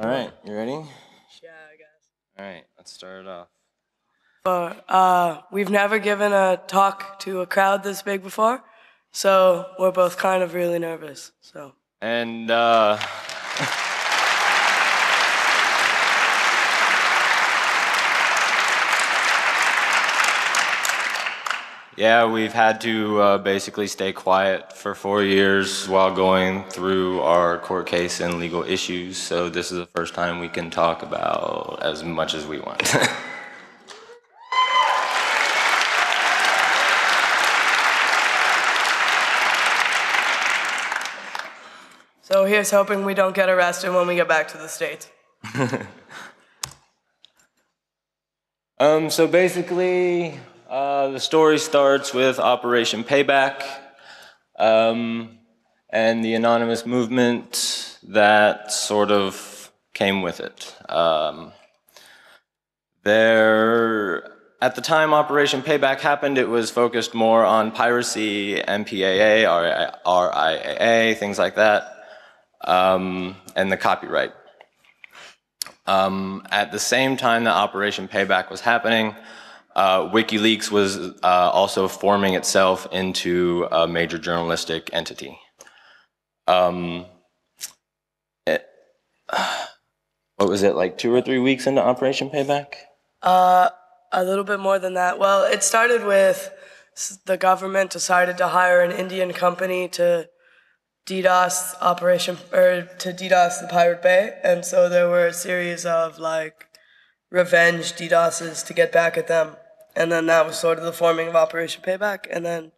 All right, you ready? Yeah, I guess. All right, let's start it off. We've never given a talk to a crowd this big before, so we're both kind of really nervous. So. And yeah, we've had to basically stay quiet for 4 years while going through our court case and legal issues, so this is the first time we can talk about as much as we want. So here's hoping we don't get arrested when we get back to the States. So basically, the story starts with Operation Payback and the anonymous movement that sort of came with it. At the time Operation Payback happened, it was focused more on piracy, MPAA, RIAA, things like that, and the copyright. At the same time that Operation Payback was happening, WikiLeaks was also forming itself into a major journalistic entity. What was it, like 2 or 3 weeks into Operation Payback? A little bit more than that. Well, it started with the government decided to hire an Indian company to DDoS the Pirate Bay, and so there were a series of like revenge DDoSes to get back at them. And then that was sort of the forming of Operation Payback, and then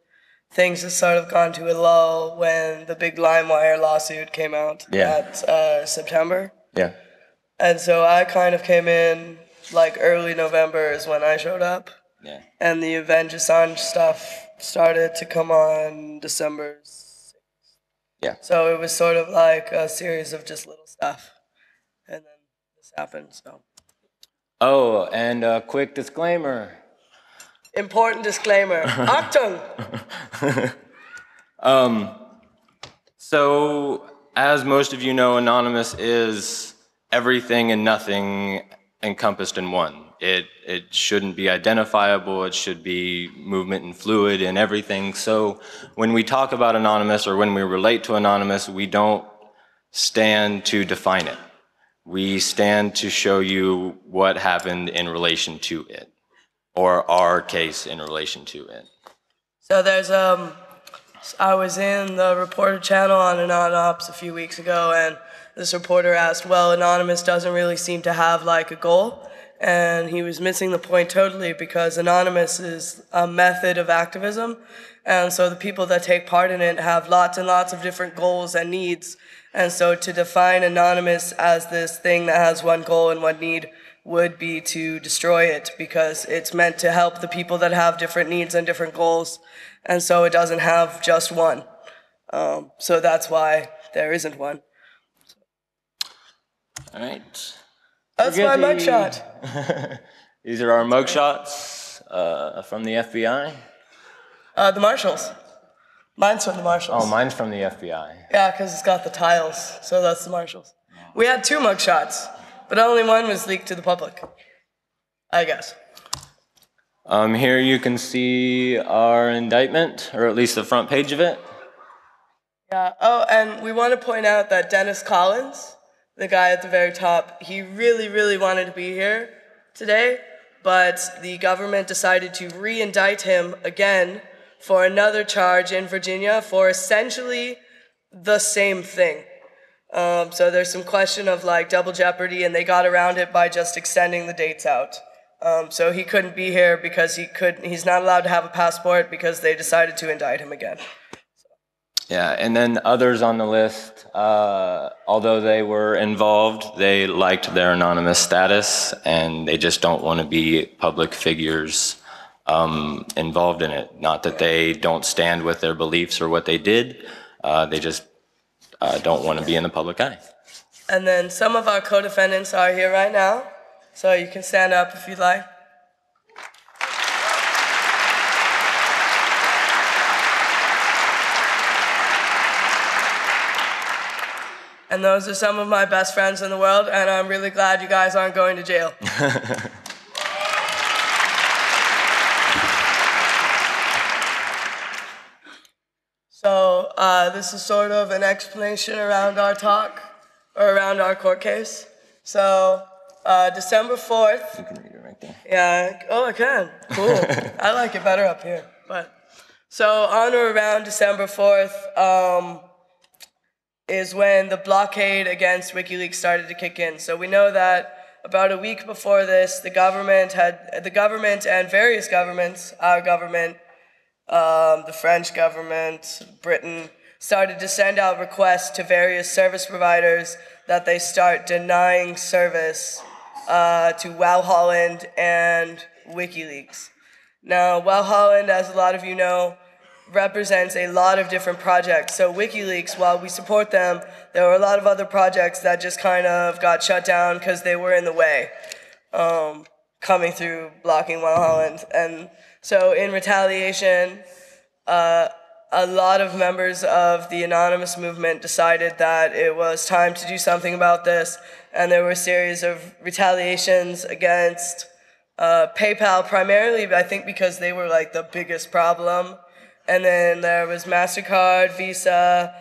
things have sort of gone to a lull when the big LimeWire lawsuit came out that September. Yeah. And so I kind of came in, like early November is when I showed up. Yeah. And the Avenger Sanj stuff started to come on December 6th. Yeah. So it was sort of like a series of just little stuff. And then this happened, so. Oh, and a quick disclaimer. Important disclaimer. Achtung! So, as most of you know, Anonymous is everything and nothing encompassed in one. It shouldn't be identifiable, it should be movement and fluid and everything. So, when we talk about Anonymous or when we relate to Anonymous, we don't stand to define it. We stand to show you what happened in relation to it, or our case in relation to it. So there's, I was in the reporter channel on AnonOps a few weeks ago, and this reporter asked, well, Anonymous doesn't really seem to have like a goal, and he was missing the point totally, because Anonymous is a method of activism, and so the people that take part in it have lots and lots of different goals and needs. And so to define Anonymous as this thing that has one goal and one need would be to destroy it, because it's meant to help the people that have different needs and different goals, and so it doesn't have just one. So that's why there isn't one. All right. That's my mugshot. These are our mugshots from the FBI. The Marshals. Mine's from the Marshals. Oh, mine's from the FBI. Yeah, because it's got the tiles, so that's the Marshals. We had 2 mugshots, but only one was leaked to the public, I guess. Here you can see our indictment, or at least the front page of it. Yeah. Oh, and we want to point out that Dennis Collins, the guy at the very top, he really, really wanted to be here today, but the government decided to re-indict him again for another charge in Virginia for essentially the same thing. So there's some question of like double jeopardy, and they got around it by just extending the dates out. So he couldn't be here because he's not allowed to have a passport because they decided to indict him again. Yeah, and then others on the list, although they were involved, they liked their anonymous status and they just don't want to be public figures involved in it. Not that they don't stand with their beliefs or what they did, they just don't want to be in the public eye. And then some of our co-defendants are here right now, so you can stand up if you'd like. And those are some of my best friends in the world, and I'm really glad you guys aren't going to jail. So this is sort of an explanation around our talk, or around our court case. So December 4th. You can read it right there. Yeah, oh, I can. Cool. I like it better up here. But so on or around December 4th is when the blockade against WikiLeaks started to kick in. So we know that about a week before this, the government and various governments, our government, the French government, Britain, started to send out requests to various service providers that they start denying service to Wau Holland and WikiLeaks. Now, Wau Holland, as a lot of you know, represents a lot of different projects. So WikiLeaks, while we support them, there were a lot of other projects that just kind of got shut down because they were in the way, coming through, blocking Wau Holland. And so in retaliation, a lot of members of the Anonymous movement decided that it was time to do something about this, and there were a series of retaliations against PayPal, primarily, I think, because they were like the biggest problem. And then there was MasterCard, Visa,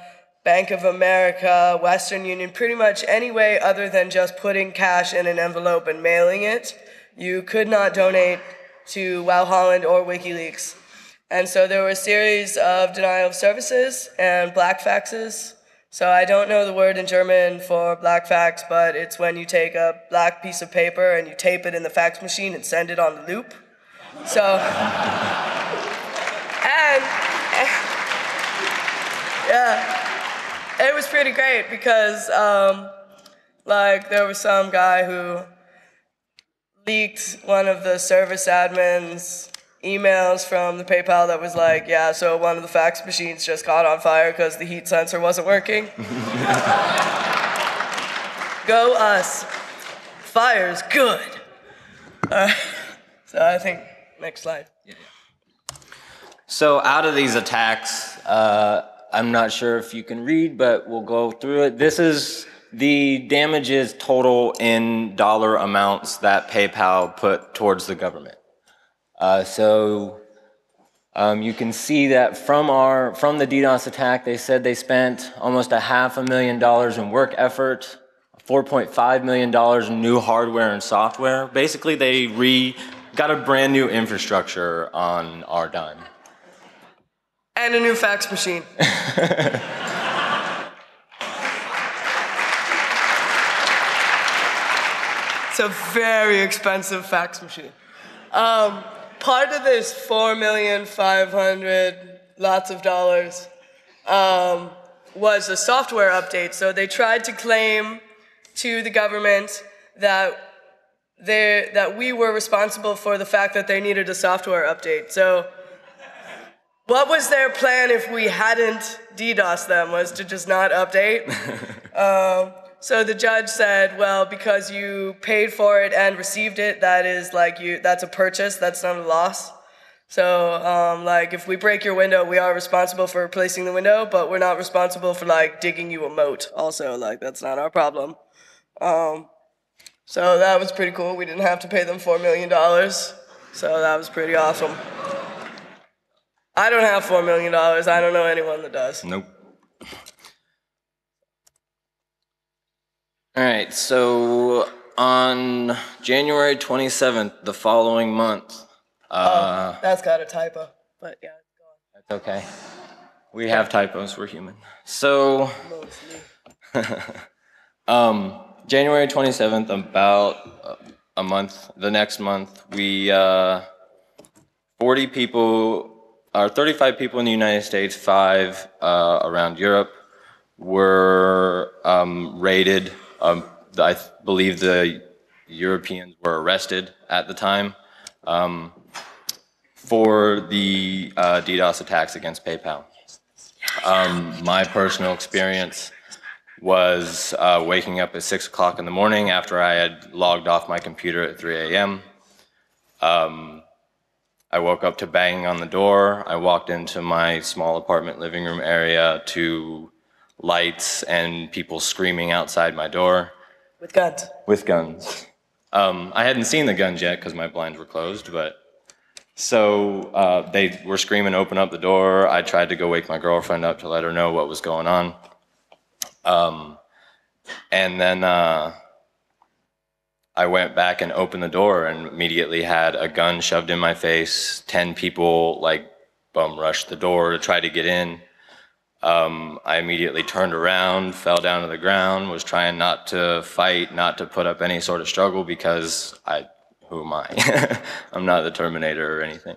Bank of America, Western Union, pretty much any way other than just putting cash in an envelope and mailing it. You could not donate to Wau Holland or WikiLeaks. And so there were a series of denial of services and black faxes. So I don't know the word in German for black fax, but it's when you take a black piece of paper and you tape it in the fax machine and send it on the loop. So, and yeah, it was pretty great because like there was some guy who leaked one of the service admins' emails from the PayPal that was like, yeah, so one of the fax machines just caught on fire because the heat sensor wasn't working. Go us. Fire's good. So I think, next slide. Yeah. So out of these attacks, I'm not sure if you can read, but we'll go through it. This is the damages total in dollar amounts that PayPal put towards the government. You can see that from the DDoS attack, they said they spent almost $500,000 in work effort, $4.5 million in new hardware and software. Basically, they got a brand new infrastructure on our dime. And a new fax machine. It's a very expensive fax machine. Part of this $4,500,000 was a software update. So they tried to claim to the government that we were responsible for the fact that they needed a software update. So what was their plan if we hadn't DDoSed them was to just not update? So the judge said, well, because you paid for it and received it, that is like that's a purchase, that's not a loss. So like if we break your window, we are responsible for replacing the window, but we're not responsible for like digging you a moat also, like that's not our problem. So that was pretty cool. We didn't have to pay them $4 million. So that was pretty awesome. I don't have $4 million. I don't know anyone that does. Nope. All right, so on January 27th, the following month. That's got a typo, but yeah. Go on. That's okay. We have typos, we're human. So, January 27th, about a month, the next month, we, 35 people in the United States, 5 around Europe, were raided. I believe the Europeans were arrested at the time for the DDoS attacks against PayPal. My personal experience was waking up at 6 o'clock in the morning after I had logged off my computer at 3 a.m. I woke up to banging on the door. I walked into my small apartment living room area to lights and people screaming outside my door. With guns? With guns. I hadn't seen the guns yet because my blinds were closed, but so they were screaming, open up the door. I tried to go wake my girlfriend up to let her know what was going on. And then I went back and opened the door and immediately had a gun shoved in my face. 10 people like bum rushed the door to try to get in. I immediately turned around, fell down to the ground, was trying not to fight, not to put up any sort of struggle because who am I? I'm not the Terminator or anything.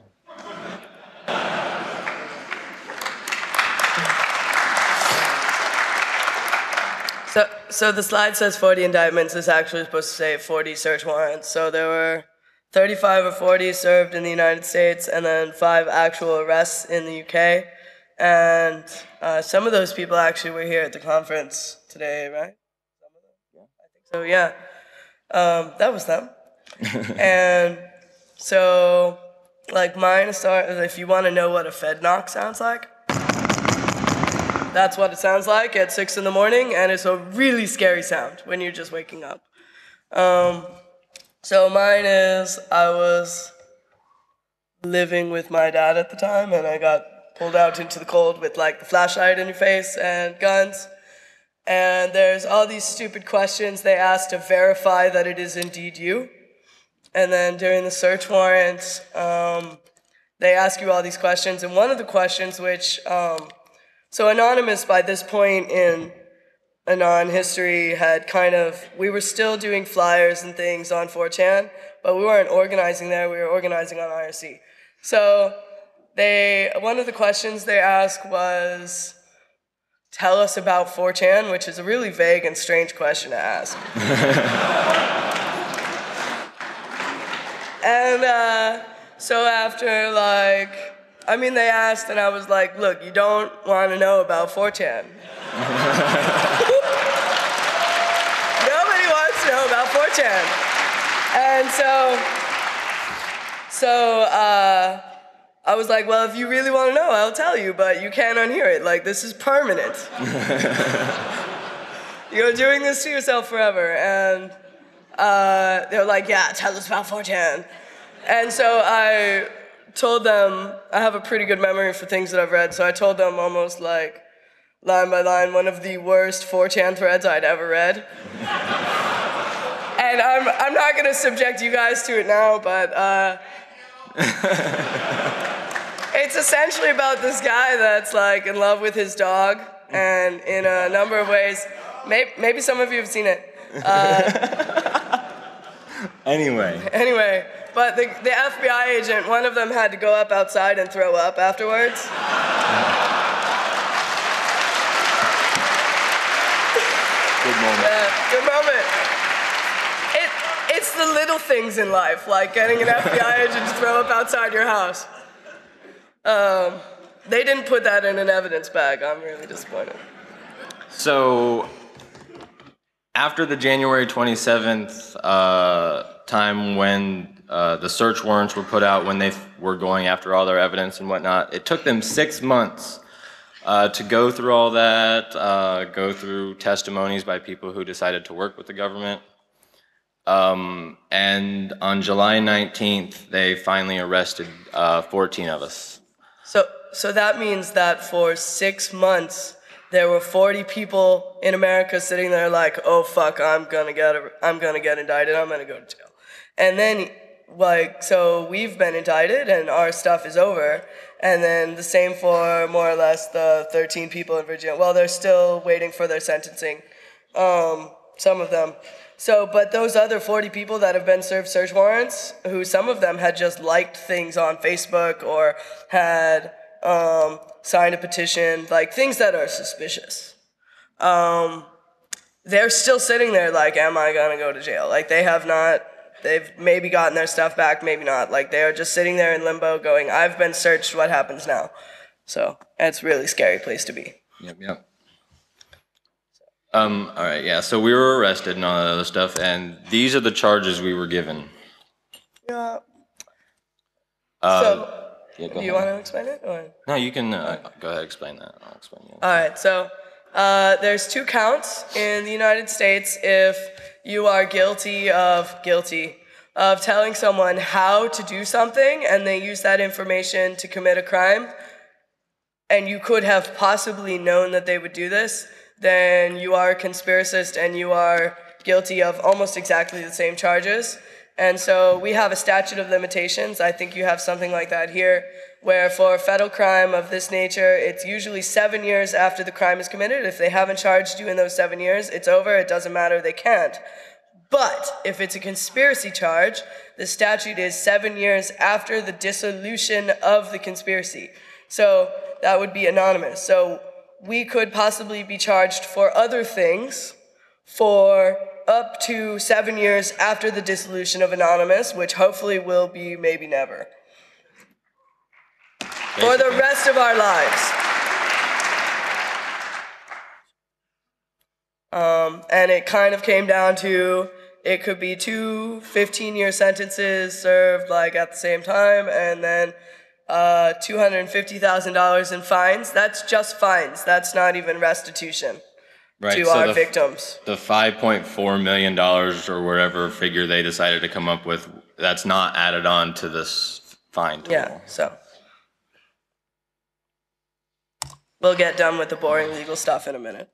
So the slide says 40 indictments. This actually is supposed to say 40 search warrants. So there were 35 or 40 served in the United States and then 5 actual arrests in the UK. And some of those people actually were here at the conference today, right? Some of them? Yeah. I think so, yeah. That was them. And so, like, mine started, if you want to know what a Fed knock sounds like, that's what it sounds like at 6 in the morning, and it's a really scary sound when you're just waking up. So mine is, I was living with my dad at the time, and I got pulled out into the cold with like the flashlight in your face and guns. And there's all these stupid questions they ask to verify that it is indeed you. And then during the search warrants, they ask you all these questions. And one of the questions which, so Anonymous by this point in Anon history had kind of, we were still doing flyers and things on 4chan, but we weren't organizing there, we were organizing on IRC. So one of the questions they asked was, tell us about 4chan, which is a really vague and strange question to ask. And so after like, I mean, they asked and I was like, look, you don't want to know about 4chan. Nobody wants to know about 4chan. And so I was like, well, if you really want to know, I'll tell you, but you can't unhear it. Like, this is permanent. You're doing this to yourself forever. And they're like, yeah, tell us about 4chan. And so I told them, I have a pretty good memory for things that I've read, so I told them almost like, line by line, one of the worst 4chan threads I'd ever read. And I'm not going to subject you guys to it now, but it's essentially about this guy that's like in love with his dog, and in a number of ways, maybe some of you have seen it. Anyway, but the FBI agent, one of them had to go up outside and throw up afterwards. Good moment. Good moment. It's the little things in life, like getting an FBI agent to throw up outside your house. They didn't put that in an evidence bag. I'm really disappointed. So, after the January 27th time when the search warrants were put out, when they were going after all their evidence and whatnot, it took them 6 months to go through all that, go through testimonies by people who decided to work with the government. And on July 19th, they finally arrested 14 of us. So that means that for 6 months, there were 40 people in America sitting there like, "Oh fuck, I'm gonna get indicted. I'm gonna go to jail." And then, like, so we've been indicted, and our stuff is over. And then the same for more or less the 13 people in Virginia. Well, they're still waiting for their sentencing. Some of them. So, but those other 40 people that have been served search warrants, who some of them had just liked things on Facebook or had signed a petition, like things that are suspicious, they're still sitting there like, am I gonna go to jail? Like they've maybe gotten their stuff back, maybe not. Like they are just sitting there in limbo going, I've been searched, what happens now? So it's a really scary place to be. Yep, yep. All right, yeah, so we were arrested and all that other stuff, and these are the charges we were given. Yeah. Do you want to explain it? Or? No, you can go ahead and explain that. I'll explain it. All right, so There's two counts in the United States if you are guilty of telling someone how to do something and they use that information to commit a crime, and you could have possibly known that they would do this, then you are a conspiracist and you are guilty of almost exactly the same charges. And so we have a statute of limitations. I think you have something like that here, where for a federal crime of this nature, it's usually 7 years after the crime is committed. If they haven't charged you in those 7 years, it's over, it doesn't matter, they can't. But if it's a conspiracy charge, the statute is 7 years after the dissolution of the conspiracy. So that would be anonymous. So we could possibly be charged for other things for up to 7 years after the dissolution of anonymous, which hopefully will be maybe never. For the rest of our lives. And it kind of came down to, it could be two 15-year sentences served like at the same time, and then $250,000 in fines. That's just fines. That's not even restitution to our victims. The $5.4 million or whatever figure they decided to come up with, that's not added on to this fine total. Yeah, so we'll get done with the boring legal stuff in a minute.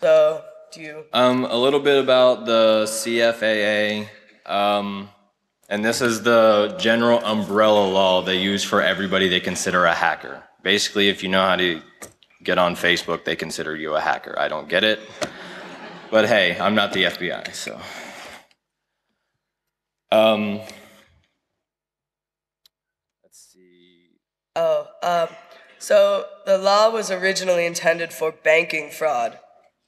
So, do you? A little bit about the CFAA, and this is the general umbrella law they use for everybody they consider a hacker. Basically, if you know how to get on Facebook, they consider you a hacker. I don't get it, but hey, I'm not the FBI, so. Let's see. So the law was originally intended for banking fraud,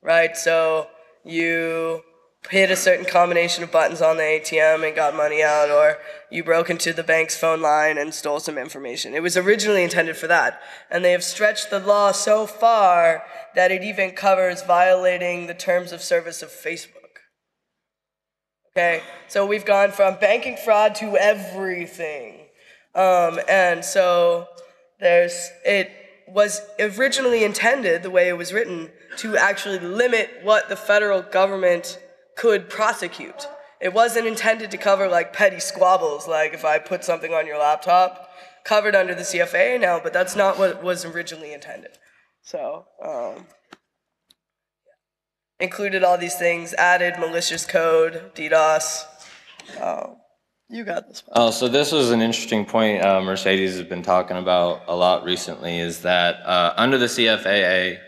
right? So you hit a certain combination of buttons on the ATM and got money out, or you broke into the bank's phone line and stole some information. It was originally intended for that. And they have stretched the law so far that it even covers violating the terms of service of Facebook. Okay? So we've gone from banking fraud to everything. And so it was originally intended, the way it was written, to actually limit what the federal government could prosecute. It wasn't intended to cover like petty squabbles, like if I put something on your laptop, covered under the CFAA now, but that's not what was originally intended. So, included all these things, added malicious code, DDoS, you got this one. Oh, so this was an interesting point Mercedes has been talking about a lot recently, is that under the CFAA,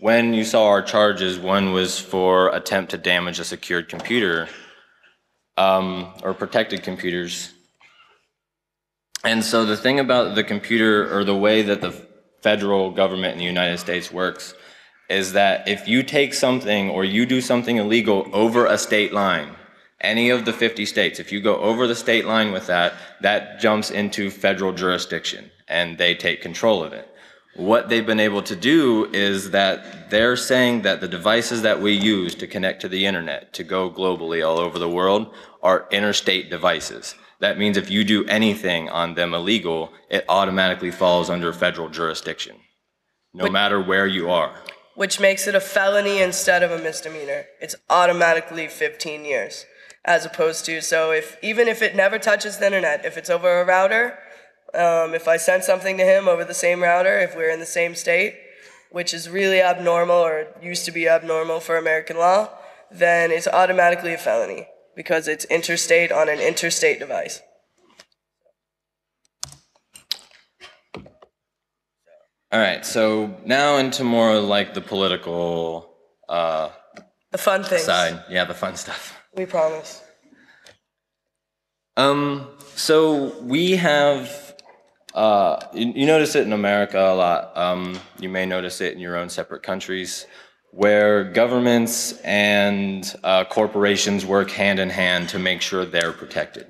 when you saw our charges, one was for attempt to damage a secured computer or protected computers. And so the thing about the computer, or the way that the federal government in the United States works, is that if you take something or you do something illegal over a state line, any of the 50 states, if you go over the state line with that, that jumps into federal jurisdiction and they take control of it. What they've been able to do is that they're saying that the devices that we use to connect to the internet, to go globally all over the world, are interstate devices. That means if you do anything on them illegal, it automatically falls under federal jurisdiction, no matter where you are. Which makes it a felony instead of a misdemeanor. It's automatically 15 years. As opposed to, so even if it never touches the internet, if it's over a router, if I send something to him over the same router, if we're in the same state, which is really abnormal or used to be abnormal for American law, then it's automatically a felony because it's interstate on an interstate device. All right, so now into more like the political the fun things. Side. Yeah, the fun stuff. We promise. So we have, you notice it in America a lot. You may notice it in your own separate countries, where governments and corporations work hand in hand to make sure they're protected.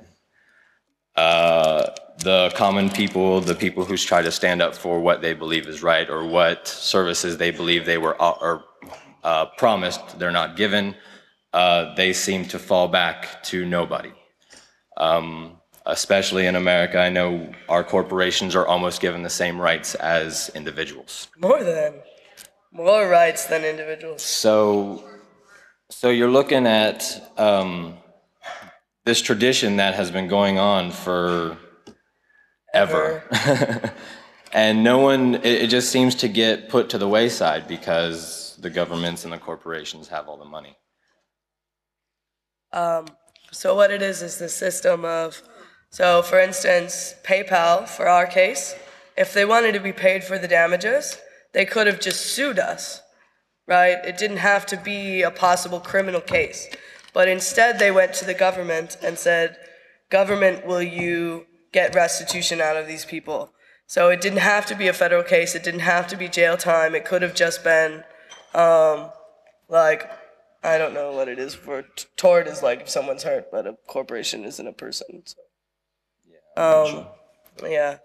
The common people, the people who try to stand up for what they believe is right or what services they believe they were promised they're not given, they seem to fall back to nobody. Especially in America, I know our corporations are almost given the same rights as individuals. More than. More rights than individuals. So you're looking at this tradition that has been going on for ever. And no one, it just seems to get put to the wayside because the governments and the corporations have all the money. So what it is the system of, so for instance, PayPal, for our case, if they wanted to be paid for the damages, they could have just sued us, right? It didn't have to be a possible criminal case. But instead they went to the government and said, government, will you get restitution out of these people? So it didn't have to be a federal case. It didn't have to be jail time. It could have just been, like, I don't know what it is for. Tort is like if someone's hurt, but a corporation isn't a person. So. Yeah.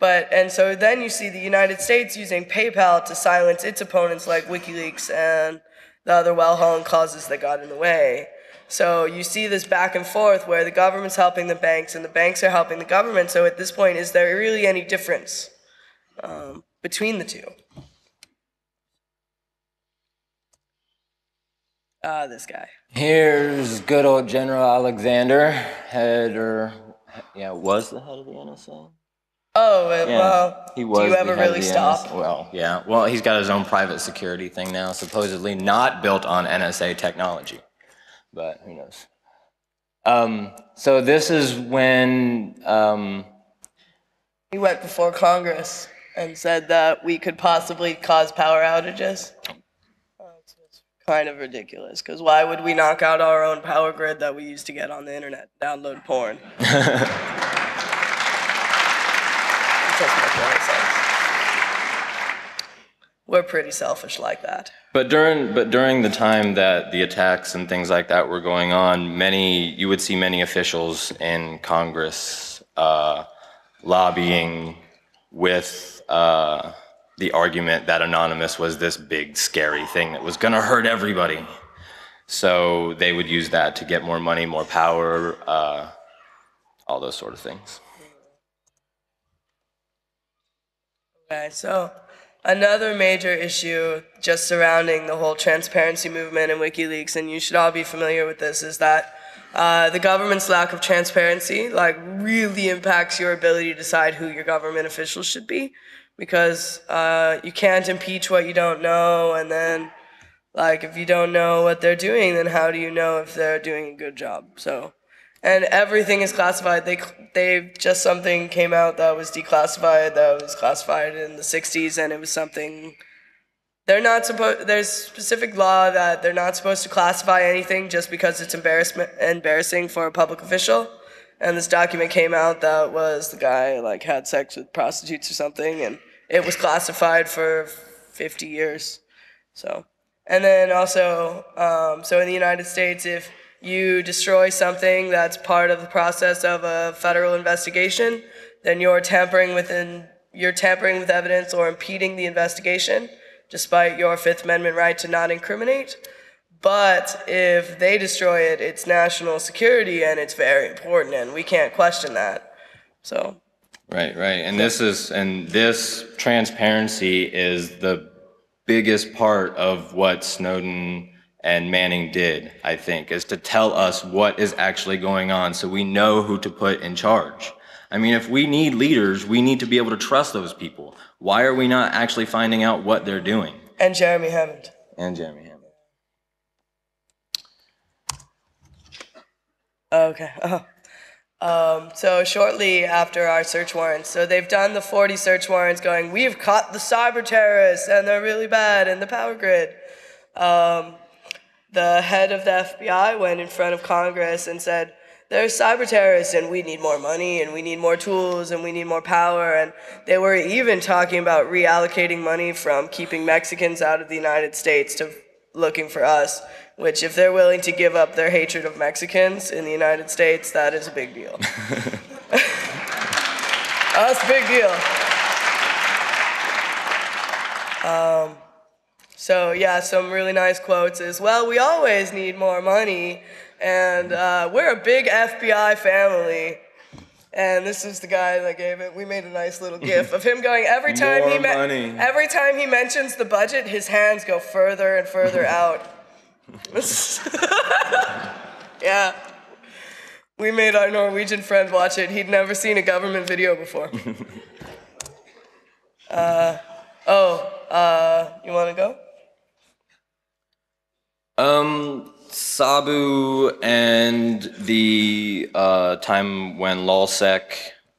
But, and so then you see the United States using PayPal to silence its opponents like WikiLeaks and the other Wau Holland causes that got in the way. So you see this back and forth where the government's helping the banks and the banks are helping the government. So at this point, is there really any difference between the two? This guy. Here's good old General Alexander, was the head of the NSA. Oh, well, he was. Do you ever really stop? Well, yeah. Well, he's got his own private security thing now, supposedly not built on NSA technology. But who knows? So this is when he went before Congress and said that we could possibly cause power outages. It's kind of ridiculous, because why would we knock out our own power grid that we used to get on the internet, download porn? We're pretty selfish like that. But during the time that the attacks and things like that were going on, you would see many officials in Congress lobbying with the argument that Anonymous was this big scary thing that was going to hurt everybody. So they would use that to get more money, more power, all those sort of things. Okay, so another major issue just surrounding the whole transparency movement and WikiLeaks, and you should all be familiar with this, is that the government's lack of transparency really impacts your ability to decide who your government officials should be, because you can't impeach what you don't know, and then if you don't know what they're doing, then how do you know if they're doing a good job? So, and everything is classified. They just something came out that was declassified, that was classified in the 60s, and it was something there's specific law that they're not supposed to classify anything just because it's embarrassing for a public official. And this document came out that was the guy had sex with prostitutes or something, and it was classified for 50 years. So, and then also, so in the United States, if you destroy something that's part of the process of a federal investigation, then you're tampering with evidence or impeding the investigation, despite your Fifth Amendment right to not incriminate. But if they destroy it, it's national security, and it's very important, and we can't question that. So. Right, and this transparency is the biggest part of what Snowden and Manning did, I think, is to tell us what is actually going on so we know who to put in charge. I mean, if we need leaders, we need to be able to trust those people. Why are we not actually finding out what they're doing? And Jeremy Hammond. Okay. So shortly after our search warrants, so they've done the 40 search warrants going, we've caught the cyber terrorists, and they're really bad, and the power grid. The head of the FBI went in front of Congress and said, there's cyber terrorists, and we need more money, and we need more tools, and we need more power. And they were even talking about reallocating money from keeping Mexicans out of the United States to looking for us, which if they're willing to give up their hatred of Mexicans in the United States, that is a big deal. That's a big deal. So yeah, some really nice quotes is, well, we always need more money, and we're a big FBI family. And this is the guy that gave it. We made a nice little gif of him going, every time he mentions the budget, his hands go further and further out. Yeah. We made our Norwegian friend watch it. He'd never seen a government video before. You want to go? Sabu and the time when LulzSec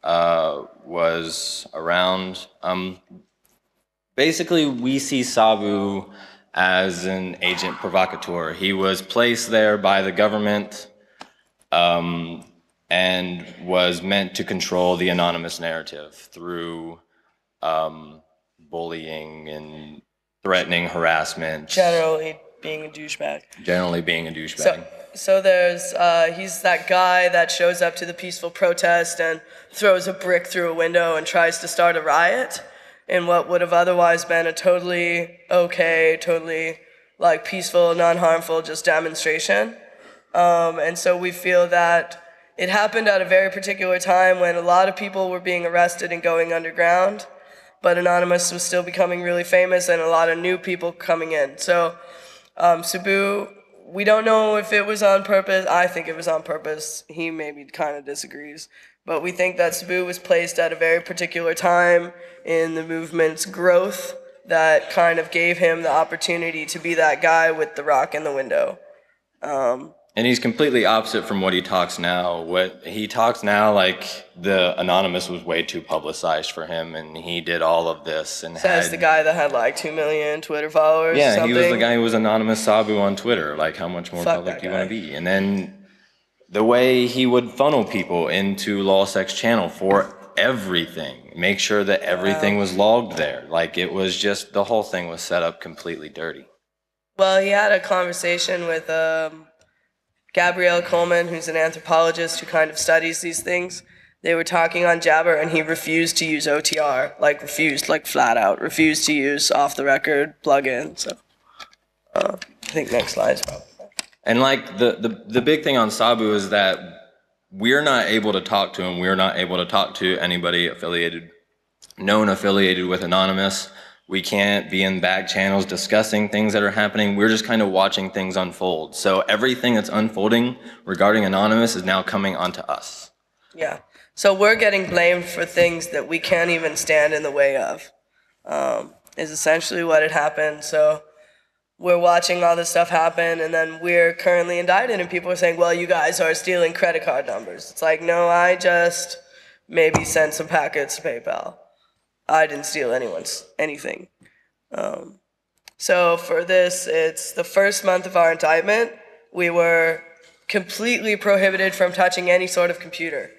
was around. Basically, we see Sabu as an agent provocateur. He was placed there by the government and was meant to control the anonymous narrative through bullying and threatening harassment. Generally being a douchebag. Generally being a douchebag. So there's, he's that guy that shows up to the peaceful protest and throws a brick through a window and tries to start a riot in what would have otherwise been a totally okay, totally like peaceful, non-harmful just demonstration. And so we feel that it happened at a very particular time when a lot of people were being arrested and going underground, but Anonymous was still becoming really famous and a lot of new people coming in. So Sabu, we don't know if it was on purpose. I think it was on purpose. He maybe kind of disagrees. But we think that Sabu was placed at a very particular time in the movement's growth that kind of gave him the opportunity to be that guy with the rock in the window. And he's completely opposite from what he talks now. What he talks now, like, the Anonymous was way too publicized for him, and he did all of this. And says the guy that had, like, 2 million Twitter followers. Yeah, he was the guy who was Anonymous Sabu on Twitter. Like, how much more public do you want to be? And then the way he would funnel people into LulzSec's channel for everything, make sure that everything was logged there. Like, it was just, the whole thing was set up completely dirty. Well, he had a conversation with Gabrielle Coleman, who's an anthropologist who kind of studies these things. They were talking on Jabber, and he refused to use OTR, like refused, like flat out, refused to use off-the-record plug-in. So I think next slide. And like the big thing on Sabu is that we're not able to talk to him. We're not able to talk to anybody affiliated, known affiliated with Anonymous. We can't be in back channels discussing things that are happening. We're just kind of watching things unfold. So everything that's unfolding regarding Anonymous is now coming onto us. Yeah. So we're getting blamed for things that we can't even stand in the way of, is essentially what had happened. So we're watching all this stuff happen, and then we're currently indicted, and people are saying, well, you guys are stealing credit card numbers. It's like, no, I just maybe sent some packets to PayPal. I didn't steal anyone's anything. So for this, it's the first month of our indictment. We were completely prohibited from touching any sort of computer.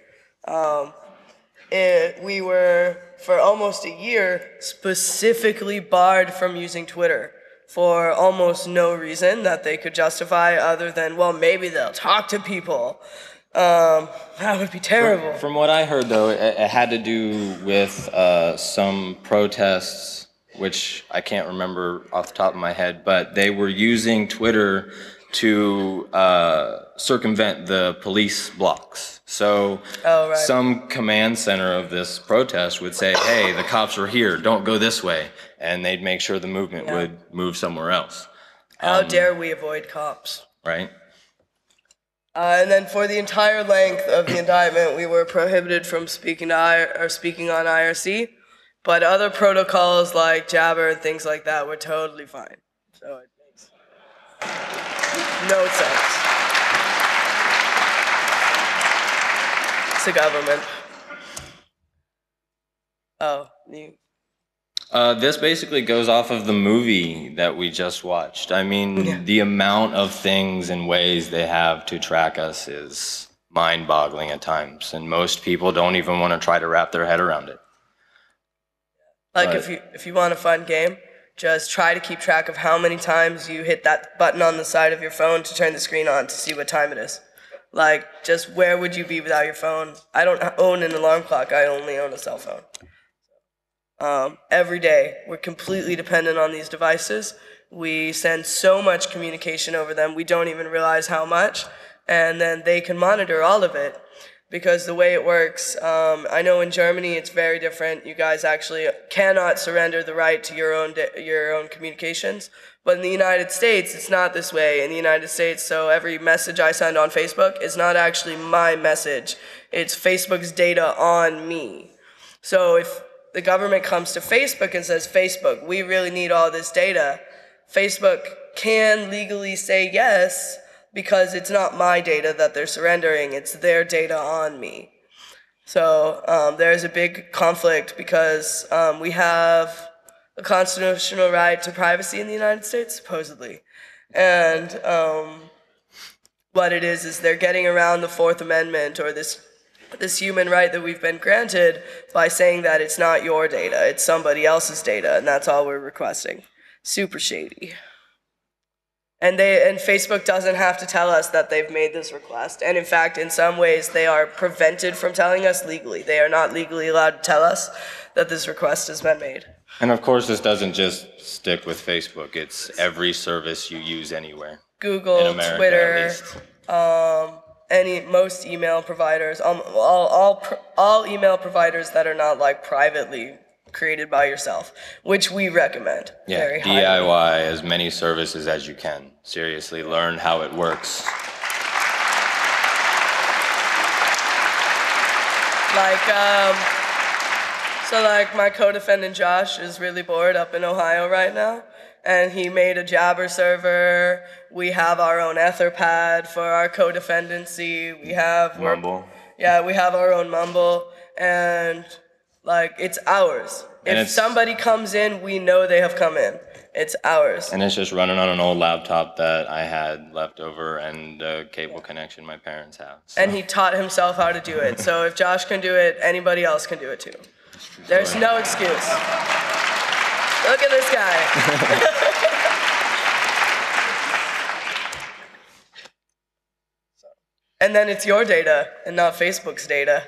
We were, for almost a year, specifically barred from using Twitter for almost no reason that they could justify other than, well, maybe they'll talk to people. That would be terrible. From what I heard, though, it had to do with some protests, which I can't remember off the top of my head, but they were using Twitter to circumvent the police blocks. So some command center of this protest would say, hey, the cops are here, don't go this way, and they'd make sure the movement would move somewhere else. How dare we avoid cops? Right. And then for the entire length of the indictment, we were prohibited from speaking on IRC, but other protocols like Jabber and things like that were totally fine. So it makes no sense. It's a government. This basically goes off of the movie that we just watched. I mean, the amount of things and ways they have to track us is mind-boggling at times, and most people don't even want to try to wrap their head around it. Like, if you want a fun game, just try to keep track of how many times you hit that button on the side of your phone to turn the screen on to see what time it is. Like, just where would you be without your phone? I don't own an alarm clock. I only own a cell phone. Every day, we're completely dependent on these devices. We send so much communication over them, we don't even realize how much, and then they can monitor all of it. because the way it works, I know in Germany it's very different. You guys actually cannot surrender the right to your own communications. But in the United States, it's not this way. In the United States, so every message I send on Facebook is not actually my message. It's Facebook's data on me. So if the government comes to Facebook and says, Facebook, we really need all this data, Facebook can legally say yes, because it's not my data that they're surrendering, it's their data on me. So there's a big conflict because we have a constitutional right to privacy in the United States, supposedly. And what it is they're getting around the Fourth Amendment or this human right that we've been granted by saying that it's not your data, it's somebody else's data, and that's all we're requesting. Super shady. And Facebook doesn't have to tell us that they've made this request. And in fact, in some ways, they are prevented from telling us legally. They are not legally allowed to tell us that this request has been made. And of course, this doesn't just stick with Facebook. It's every service you use anywhere. Google, in America, Twitter, at least. Most email providers, all email providers that are not like privately created by yourself, which we recommend. Yeah, very DIY highly. As many services as you can. Seriously, learn how it works. So my co-defendant Josh is really bored up in Ohio right now, and he made a Jabber server. We have our own Etherpad for our co-defendancy. We have Mumble. Yeah, we have our own Mumble, and it's ours. If somebody comes in, we know they have come in. It's ours. And it's just running on an old laptop that I had left over and a cable connection my parents have. So. And he taught himself how to do it. So if Josh can do it, anybody else can do it too. There's no excuse. Look at this guy. And then it's your data and not Facebook's data.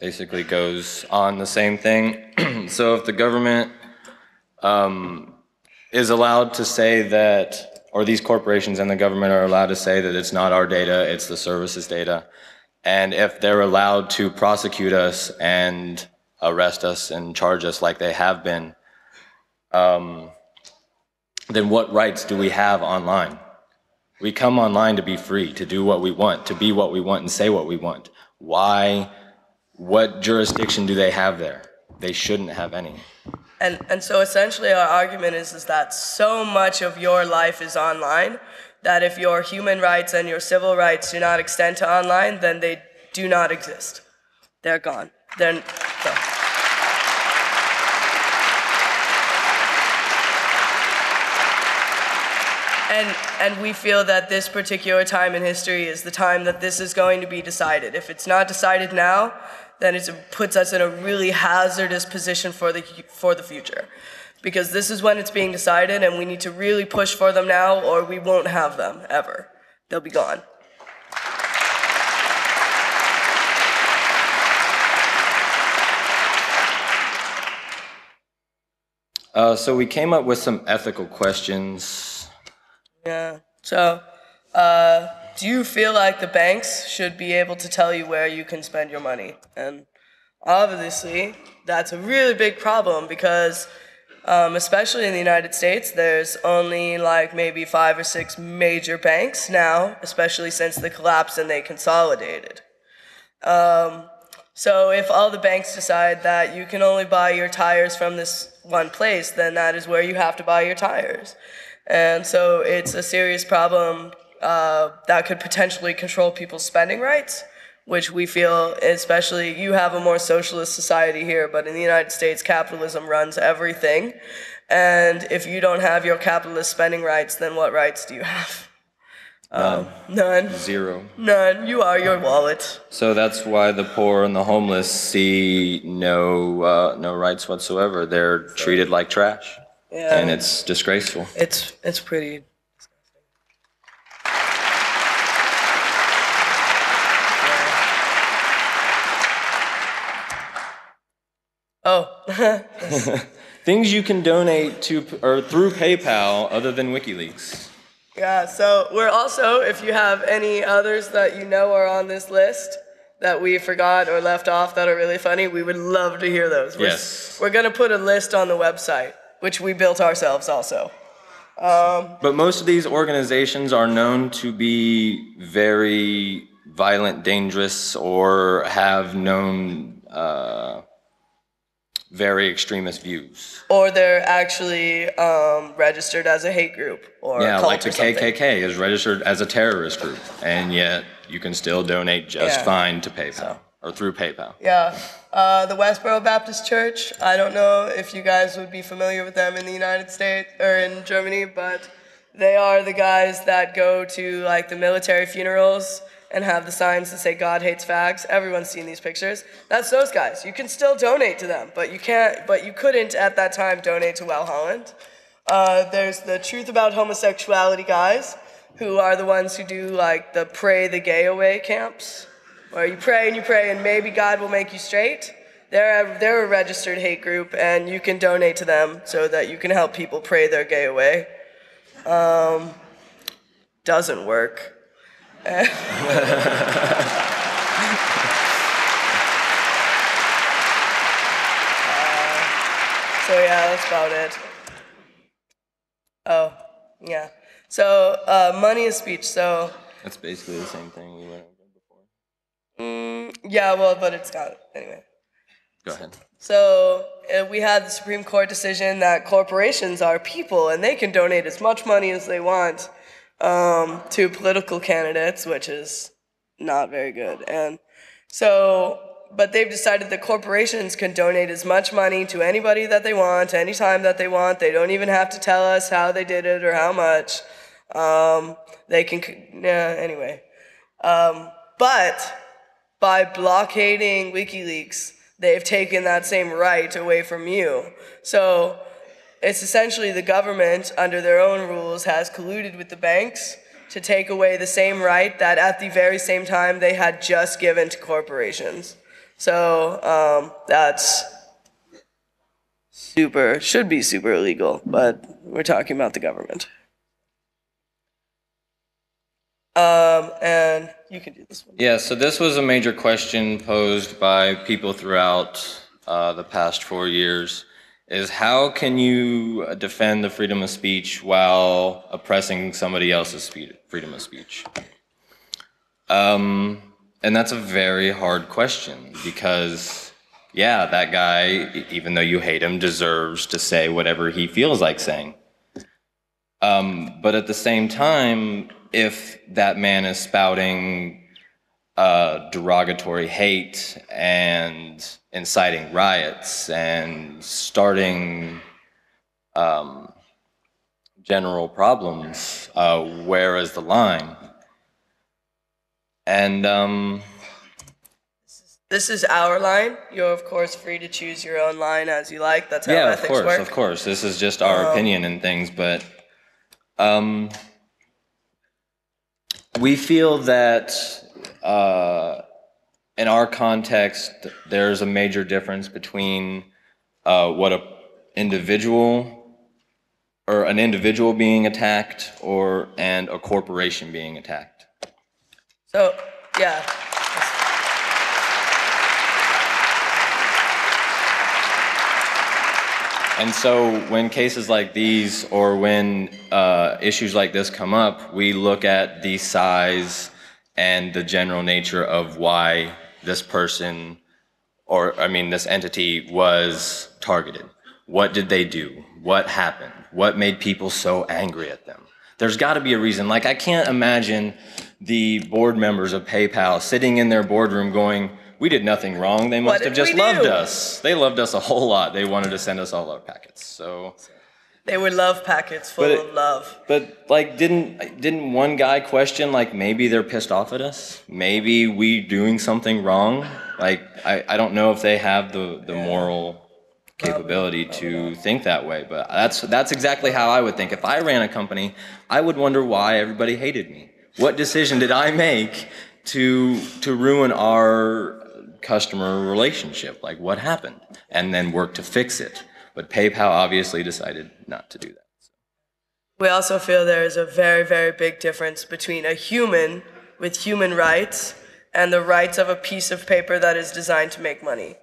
Basically goes on the same thing. So if the government is allowed to say that, or these corporations and the government are allowed to say that it's not our data, it's the services data, and if they're allowed to prosecute us and arrest us and charge us like they have been, then what rights do we have online? We come online to be free, to do what we want, to be what we want and say what we want. Why? What jurisdiction do they have there? They shouldn't have any. And so essentially our argument is that so much of your life is online that if your human rights and your civil rights do not extend to online, then they do not exist. They're gone. They're gone. And we feel that this particular time in history is the time that this is going to be decided. If it's not decided now, then it puts us in a really hazardous position for the future. Because this is when it's being decided, and we need to really push for them now, or we won't have them, ever. They'll be gone. So we came up with some ethical questions. Yeah. So, do you feel like the banks should be able to tell you where you can spend your money? And obviously, that's a really big problem because, especially in the United States, there's only maybe 5 or 6 major banks now, especially since the collapse and they consolidated. So if all the banks decide that you can only buy your tires from this one place, then that is where you have to buy your tires. And so it's a serious problem that could potentially control people's spending rights, which we feel, especially you have a more socialist society here, but in the United States, capitalism runs everything. And if you don't have your capitalist spending rights, then what rights do you have? None. Zero. None. You are your wallet. So that's why the poor and the homeless see no rights whatsoever. They're treated like trash. Yeah. And it's disgraceful. It's pretty disgusting. Yeah. Things you can donate to or through PayPal other than WikiLeaks. Yeah, so we're also, if you have any others that you know are on this list that we forgot or left off that are really funny, we would love to hear those. Yes. We're going to put a list on the website, which we built ourselves also. But most of these organizations are known to be very violent, dangerous, or have known very extremist views. Or they're actually registered as a hate group or a cult or something. Yeah, like the KKK is registered as a terrorist group, and yet you can still donate just fine to PayPal or through PayPal. Yeah. The Westboro Baptist Church, I don't know if you guys would be familiar with them in the United States or in Germany, but they are the guys that go to like the military funerals and have the signs that say God hates fags. Everyone's seen these pictures. That's those guys. You can still donate to them, but you can't. But you couldn't at that time donate to Wau Holland. There's the Truth About Homosexuality guys, who are the ones who do like the pray the gay away camps, where you pray and maybe God will make you straight. They're a registered hate group, and you can donate to them so that you can help people pray their gay away. Doesn't work. So yeah, that's about it. Oh, yeah. So money is speech, so. That's basically the same thing we went over before. Yeah, well, but it's got, anyway. Go ahead. So we had the Supreme Court decision that corporations are people and they can donate as much money as they want to political candidates, which is not very good. And so, but they've decided that corporations can donate as much money to anybody that they want, anytime that they want. They don't even have to tell us how they did it or how much. They can, anyway. But by blockading WikiLeaks, they've taken that same right away from you. So it's essentially the government, under their own rules, has colluded with the banks to take away the same right that at the very same time they had just given to corporations. So that's super, should be super illegal, but we're talking about the government. And you can do this one. Yeah, so this was a major question posed by people throughout the past 4 years. Is how can you defend the freedom of speech while oppressing somebody else's freedom of speech? And that's a very hard question because, yeah, that guy, even though you hate him, deserves to say whatever he feels like saying. But at the same time, if that man is spouting derogatory hate and inciting riots and starting general problems, where is the line? And this is our line. You're of course free to choose your own line as you like. That's how ethics work. Yeah, of course. This is just our opinion and things, but we feel that in our context, there's a major difference between what a individual or an individual being attacked or and a corporation being attacked. So, yeah. And so when cases like these or when issues like this come up, we look at the size and the general nature of why this person, or I mean this entity, was targeted. What did they do? What happened? What made people so angry at them? There's gotta be a reason. Like, I can't imagine the board members of PayPal sitting in their boardroom going, we did nothing wrong, they must have just loved us. They loved us a whole lot. They wanted to send us all our packets, so. They were love packets full of love. But like, didn't one guy question, like, maybe they're pissed off at us? Maybe we doing something wrong? Like, I don't know if they have the moral capability to think that way, but that's exactly how I would think. If I ran a company, I would wonder why everybody hated me. What decision did I make to ruin our customer relationship? Like, what happened? And then work to fix it. But PayPal obviously decided not to do that. We also feel there is a very, very big difference between a human with human rights and the rights of a piece of paper that is designed to make money.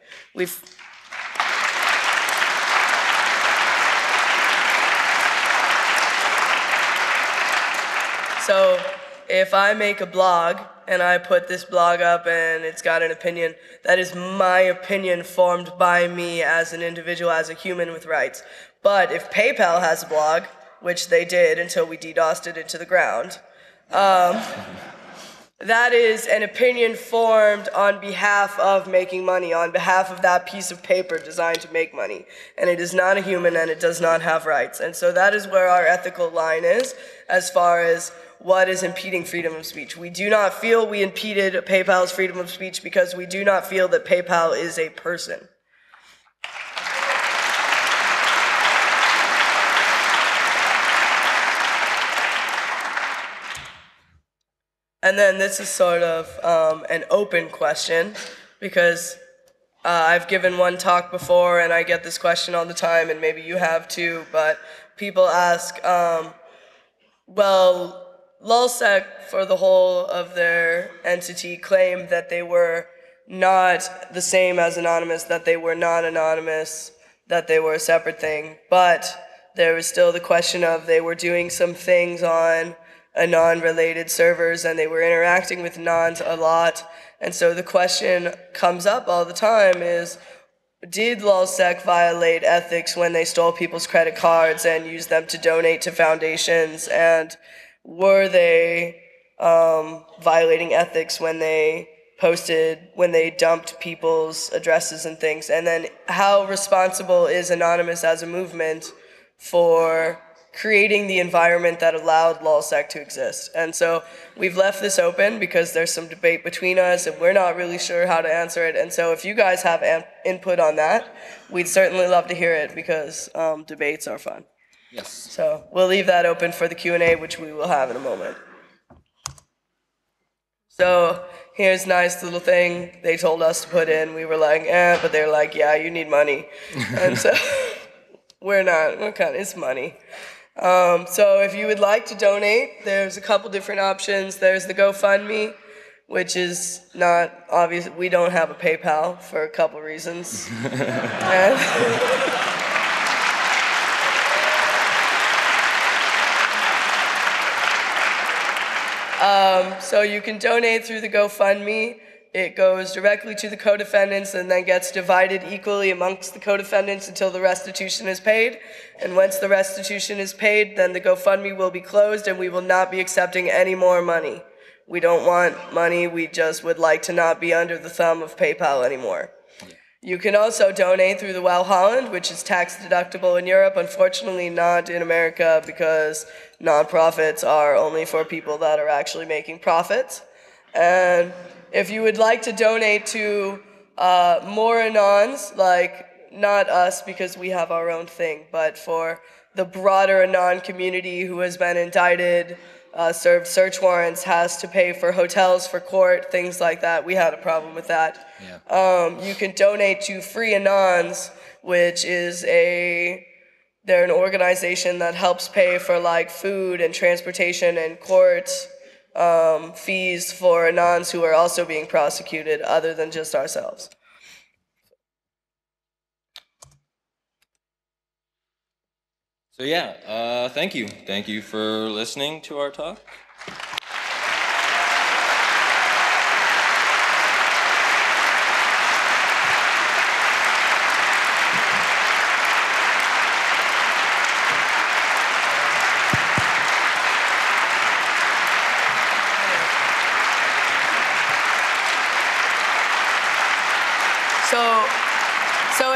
So if I make a blog and I put this blog up and it's got an opinion, that is my opinion formed by me as an individual, as a human with rights. But if PayPal has a blog, which they did until we DDoSed it into the ground, that is an opinion formed on behalf of making money, on behalf of that piece of paper designed to make money. And it is not a human and it does not have rights. And so that is where our ethical line is as far as what is impeding freedom of speech. We do not feel we impeded PayPal's freedom of speech because we do not feel that PayPal is a person. And then this is sort of an open question because I've given one talk before and I get this question all the time, and maybe you have too, but people ask, well, LulzSec for the whole of their entity claimed that they were not the same as Anonymous, that they were not anonymous, that they were a separate thing, but there was still the question of they were doing some things on anon-related servers and they were interacting with nons a lot. And so the question comes up all the time is, did LulzSec violate ethics when they stole people's credit cards and used them to donate to foundations? And were they violating ethics when they posted, when they dumped people's addresses and things? And then how responsible is Anonymous as a movement for creating the environment that allowed LulzSec to exist? And so we've left this open because there's some debate between us and we're not really sure how to answer it. And so if you guys have input on that, we'd certainly love to hear it because debates are fun. Yes. So we'll leave that open for the Q&A, which we will have in a moment. So here's a nice little thing they told us to put in. We were like, eh, but they're like, yeah, you need money. And so we're not, what kind, it's money. So if you would like to donate, there's a couple different options. There's the GoFundMe, which is not obvious. We don't have a PayPal for a couple reasons. So you can donate through the GoFundMe. It goes directly to the co-defendants and then gets divided equally amongst the co-defendants until the restitution is paid. And once the restitution is paid, then the GoFundMe will be closed and we will not be accepting any more money. We don't want money, we just would like to not be under the thumb of PayPal anymore. You can also donate through the Wau Holland, which is tax deductible in Europe, unfortunately not in America because nonprofits are only for people that are actually making profits. And if you would like to donate to more Anons, like not us because we have our own thing, but for the broader Anon community who has been indicted, served search warrants, has to pay for hotels, for court, things like that. We had a problem with that. Yeah. You can donate to Free Anons, which is they're an organization that helps pay for like food and transportation and court fees for Anons who are also being prosecuted other than just ourselves. So yeah, thank you. Thank you for listening to our talk.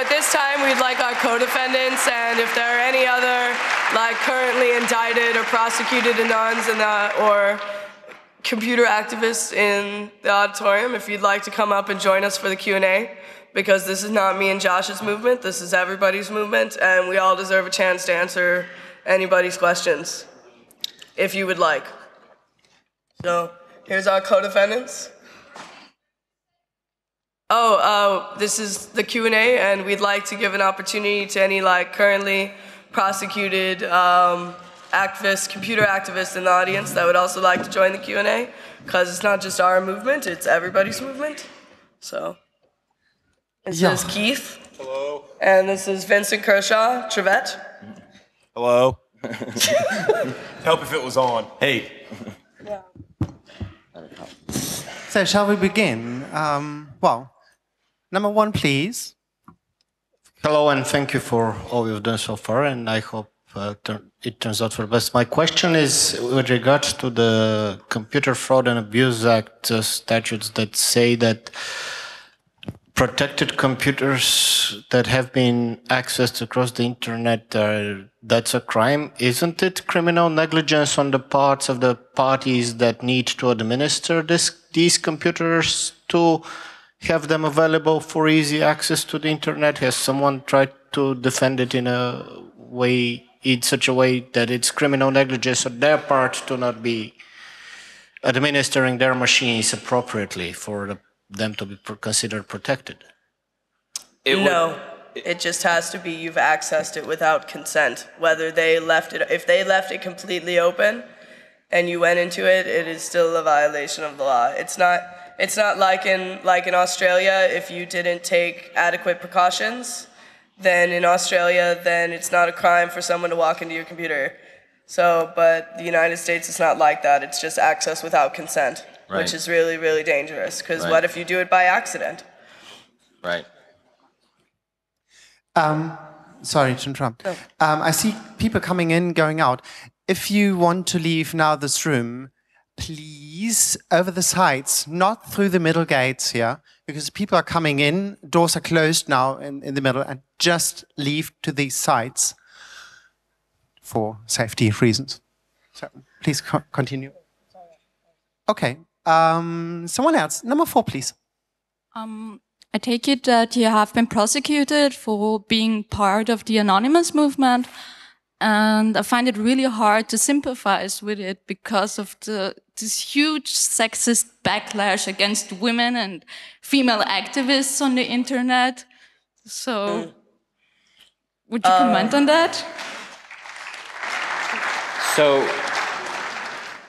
This time we'd like our co-defendants, and if there are any other like currently indicted or prosecuted Anons or computer activists in the auditorium, if you'd like to come up and join us for the Q&A, because this is not me and Josh's movement, this is everybody's movement, and we all deserve a chance to answer anybody's questions, if you would like. So here's our co-defendants. This is the Q&A, and we'd like to give an opportunity to any like currently prosecuted activists, computer activists in the audience that would also like to join the Q&A, because it's not just our movement, it's everybody's movement. So, this is Keith. Hello. And this is Vincent Kershaw, Trevette. Hello. Help if it was on. Hey. Yeah. So, shall we begin? Well, number one, please. Hello, and thank you for all you've done so far, and I hope it turns out for the best. My question is with regards to the Computer Fraud and Abuse Act statutes that say that protected computers that have been accessed across the internet, that's a crime. Isn't it criminal negligence on the parts of the parties that need to administer these computers to have them available for easy access to the internet? Has someone tried to defend it in a way, in such a way that it's criminal negligence on their part to not be administering their machines appropriately for them to be considered protected? No, it just has to be you've accessed it without consent. Whether they left it, if they left it completely open and you went into it, it is still a violation of the law. It's not like in Australia, if you didn't take adequate precautions, then in Australia, then it's not a crime for someone to walk into your computer. So, but the United States, it's not like that. It's just access without consent, right, which is really, really dangerous, because what if you do it by accident? Right. Sorry to interrupt. No. I see people coming in, going out. If you want to leave now this room, please, over the sides, not through the middle gates here, because people are coming in, doors are closed now in the middle, and just leave to these sides for safety reasons. So please continue. Okay, someone else. Number 4, please. I take it that you have been prosecuted for being part of the anonymous movement. And I find it really hard to sympathize with it because of this huge sexist backlash against women and female activists on the internet. So, would you comment on that? So,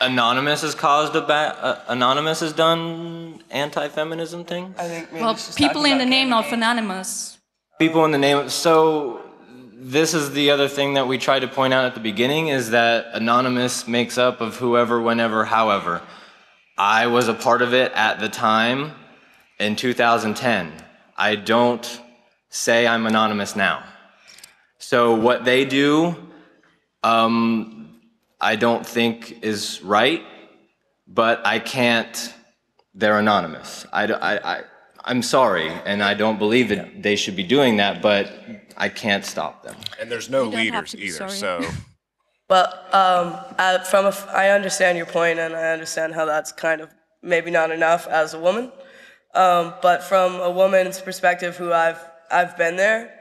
Anonymous has caused Anonymous has done anti-feminism things? I think maybe people in the name of Anonymous. People in the name of... So, this is the other thing that we tried to point out at the beginning, is that Anonymous makes up of whoever, whenever, however. I was a part of it at the time in 2010. I don't say I'm Anonymous now. So what they do, I don't think is right, but I can't, they're Anonymous. I'm sorry, and I don't believe that they should be doing that, but I can't stop them. And there's no leaders either, so. Well, I understand your point, and I understand how that's kind of maybe not enough as a woman. But from a woman's perspective, who I've been there,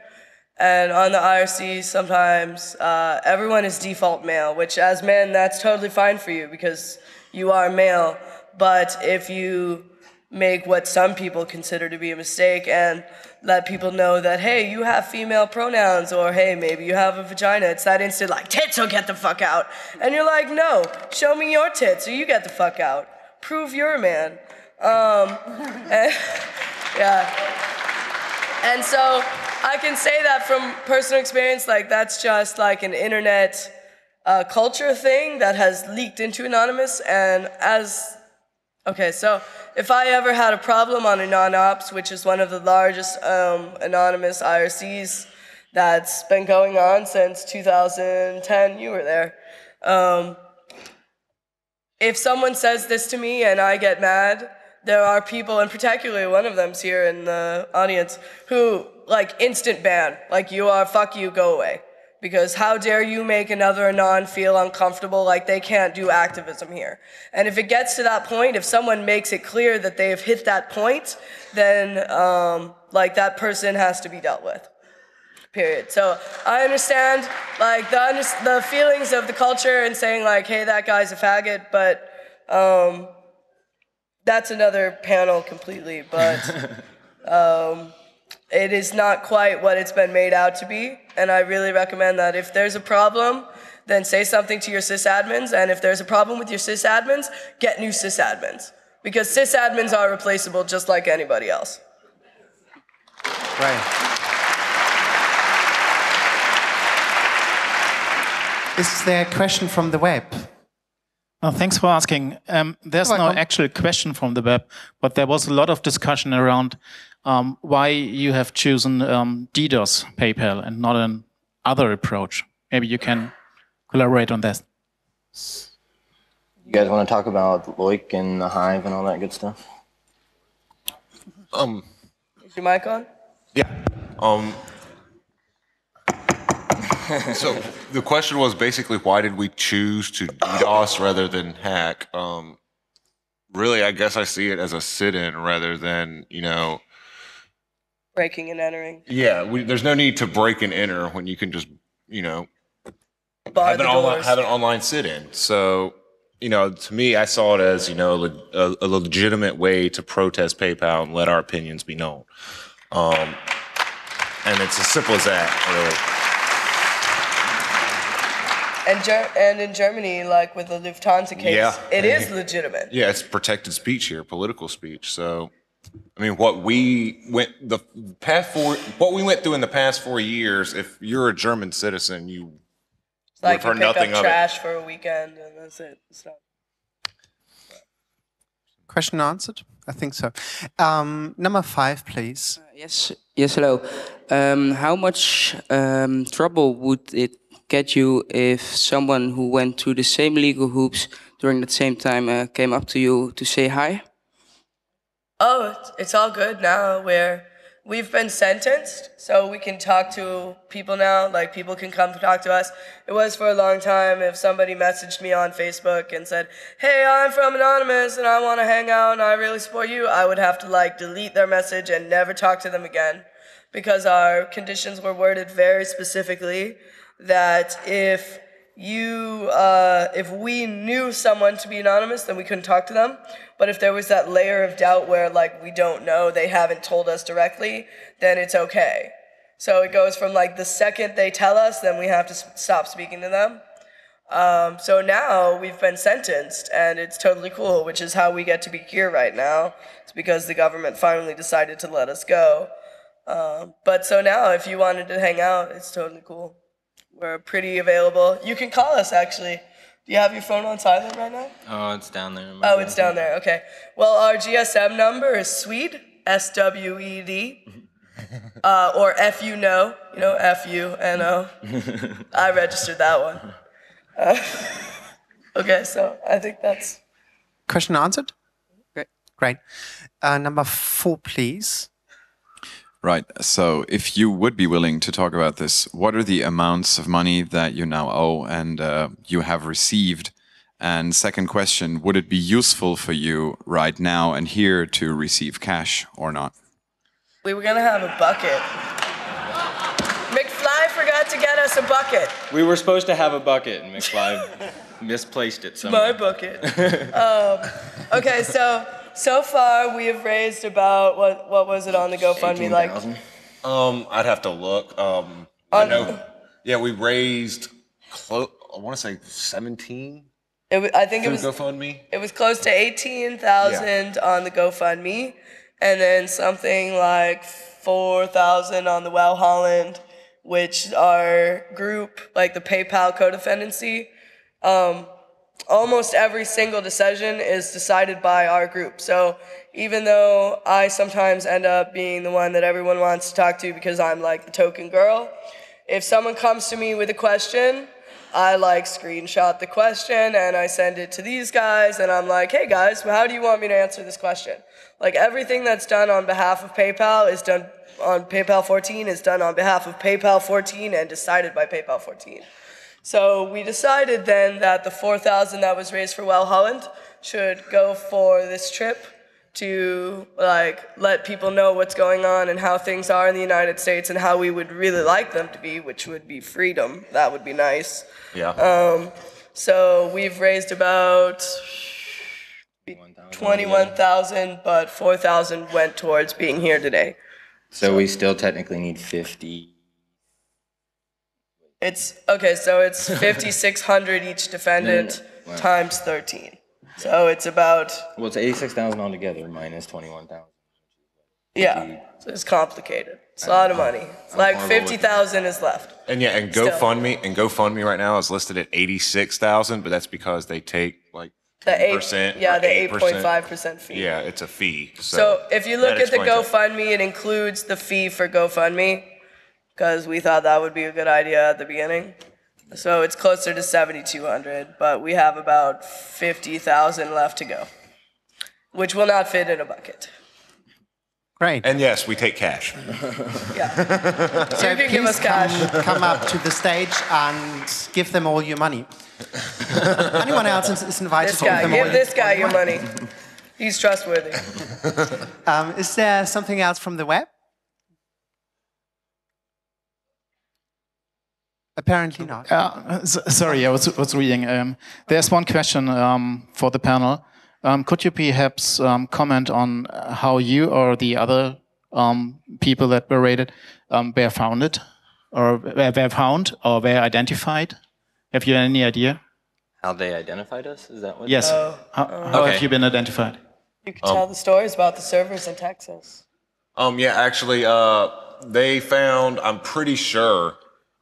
and on the IRC sometimes everyone is default male, which as men, that's totally fine for you because you are male. But if you make what some people consider to be a mistake and let people know that, hey, you have female pronouns, or hey, maybe you have a vagina, it's that instant like, tits, so get the fuck out. And you're like, no, show me your tits or you get the fuck out. Prove you're a man. And, yeah. And so I can say that from personal experience, like that's just like an internet culture thing that has leaked into Anonymous. And as, okay, so if I ever had a problem on AnonOps, which is one of the largest anonymous IRCs that's been going on since 2010, you were there. If someone says this to me and I get mad, there are people, and particularly one of them's here in the audience, who like instant ban, like you are, fuck you, go away. Because how dare you make another Anon feel uncomfortable, like they can't do activism here. And if it gets to that point, if someone makes it clear that they have hit that point, then like that person has to be dealt with, period. So I understand like the feelings of the culture and saying like, hey, that guy's a faggot, but that's another panel completely, but it is not quite what it's been made out to be. And I really recommend that if there's a problem, then say something to your sysadmins, and if there's a problem with your sysadmins, get new sysadmins. Because sysadmins are replaceable just like anybody else. Right. Is there a question from the web? Oh, thanks for asking. There's no actual question from the web, but there was a lot of discussion around why you have chosen DDoS PayPal and not an other approach. Maybe you can collaborate on that. You guys want to talk about Loic and the Hive and all that good stuff? Is your mic on? Yeah. So the question was basically, why did we choose to DDoS rather than hack? Really, I guess I see it as a sit-in rather than, you know, breaking and entering. Yeah, there's no need to break and enter when you can just, you know, have an online sit-in. So, you know, to me, I saw it as, you know, a legitimate way to protest PayPal and let our opinions be known. And it's as simple as that, really. And in Germany, like with the Lufthansa case, it is legitimate. Yeah, it's protected speech here, political speech. So, I mean, what we went through in the past 4 years. If you're a German citizen, you like would have heard nothing of it. Like you pick up trash for a weekend, and that's it. So. Question answered? I think so. Number 5, please. Yes. Hello. How much trouble would it get you if someone who went through the same legal hoops during that same time came up to you to say hi? Oh, it's all good now. We've been sentenced, so we can talk to people now. Like, people can come talk to us. It was for a long time if somebody messaged me on Facebook and said, hey, I'm from Anonymous and I want to hang out and I really support you, I would have to, like, delete their message and never talk to them again, because our conditions were worded very specifically that if we knew someone to be anonymous, then we couldn't talk to them. But if there was that layer of doubt where, like, we don't know, they haven't told us directly, then it's okay. So it goes from, like, the second they tell us, then we have to stop speaking to them. So now we've been sentenced, and it's totally cool, which is how we get to be here right now. It's because the government finally decided to let us go. But so now if you wanted to hang out, it's totally cool. We're pretty available. You can call us, actually. Do you have your phone on silent right now? Oh, it's down there. Oh, it's down there. Okay. Well, our GSM number is SWED, S-W-E-D, or F-U-Know, you know, F-U-N-O. I registered that one. Okay, so I think that's... Question answered? Great. Number 4, please. Right. So if you would be willing to talk about this, what are the amounts of money that you now owe and you have received? And second question, would it be useful for you right now and here to receive cash or not? We were going to have a bucket. McFly forgot to get us a bucket. We were supposed to have a bucket, and McFly misplaced it somewhere. My bucket. Okay, so... So far, we have raised about, what was it on the GoFundMe, like? I'd have to look. I know, yeah, we raised, I want to say 17? I think it was GoFundMe. It was close to 18,000 on the GoFundMe, and then something like 4,000 on the Wau Holland, which our group, like the PayPal co-defendancy, almost every single decision is decided by our group. So even though I sometimes end up being the one that everyone wants to talk to because I'm like the token girl, if someone comes to me with a question, I like screenshot the question and I send it to these guys and I'm like, hey guys, how do you want me to answer this question? Like, everything that's done on behalf of PayPal is done on PayPal 14 is done on behalf of PayPal 14 and decided by PayPal 14. So we decided then that the 4,000 that was raised for Wau Holland should go for this trip to, like, let people know what's going on and how things are in the United States and how we would really like them to be, which would be freedom. That would be nice. Yeah. So we've raised about 21,000, but 4,000 went towards being here today. So we still technically need 50. It's okay. So it's 5,600 each defendant times 13. So it's about. Well, it's 86,000 altogether minus 21,000. Yeah, so it's complicated. It's a lot of money. It's like 50,000 is left. And yeah, and GoFundMe right now is listed at 86,000, but that's because they take like the 8%. Yeah, the 8.5% fee. Yeah, it's a fee. So if you look at the GoFundMe, it includes the fee for GoFundMe because we thought that would be a good idea at the beginning. So it's closer to 7,200, but we have about 50,000 left to go, which will not fit in a bucket. Right. And yes, we take cash. Yeah. So you can give us cash. Come up to the stage and give them all your money. Anyone else is invited to give them all. Give this guy your money. He's trustworthy. Is there something else from the web? Apparently not. Sorry, I was reading. There's one question for the panel. Could you perhaps comment on how you or the other people that were raided were founded, or were found, or were identified? Have you any idea? How they identified us? Is that what? Yes. How have you been identified? You can tell the stories about the servers in Texas. Yeah, actually, they found. I'm pretty sure.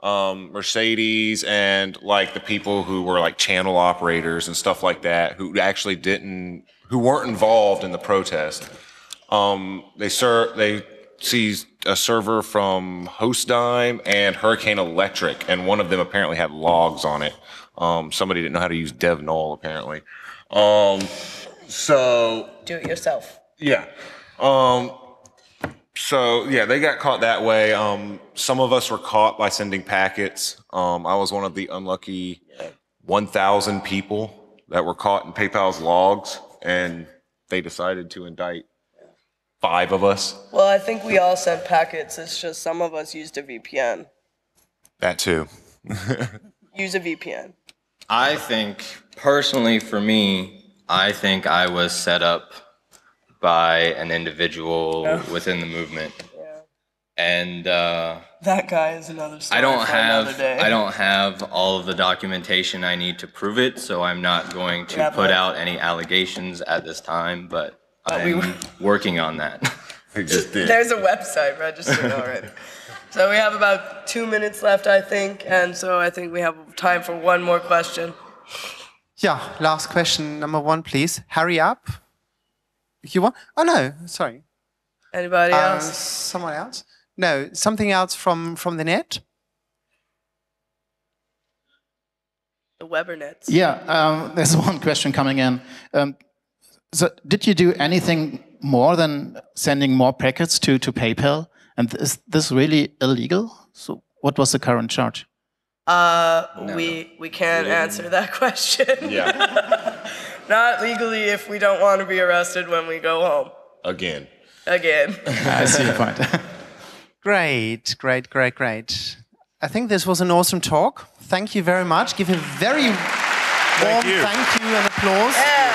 Mercedes and like the people who were like channel operators and stuff like that who actually weren't involved in the protest. They seized a server from Hostdime and Hurricane Electric, and one of them apparently had logs on it. Somebody didn't know how to use DevNull apparently. So do it yourself. Yeah. So, yeah, they got caught that way. Some of us were caught by sending packets. I was one of the unlucky 1,000 people that were caught in PayPal's logs, and they decided to indict 5 of us. Well, I think we all sent packets. It's just some of us used a VPN. That too. Use a VPN. I think, personally for me, I think I was set up by an individual within the movement, and that guy is another story. I don't have all of the documentation I need to prove it, so I'm not going to put out any allegations at this time. But I'm working on that. There's a website registered already. So we have about 2 minutes left, I think, and so I think we have time for one more question. Yeah, last question, number 1, please. Hurry up. You want? Oh no, sorry. Anybody else? Someone else? No, something else from the net? The Webernets. Yeah, there's one question coming in. So, did you do anything more than sending more packets to PayPal? And is this really illegal? So, what was the current charge? We can't answer that question. Yeah. Not legally if we don't want to be arrested when we go home. Again. I see your point. Great. I think this was an awesome talk. Thank you very much. Give a very warm thank you and applause. Yeah.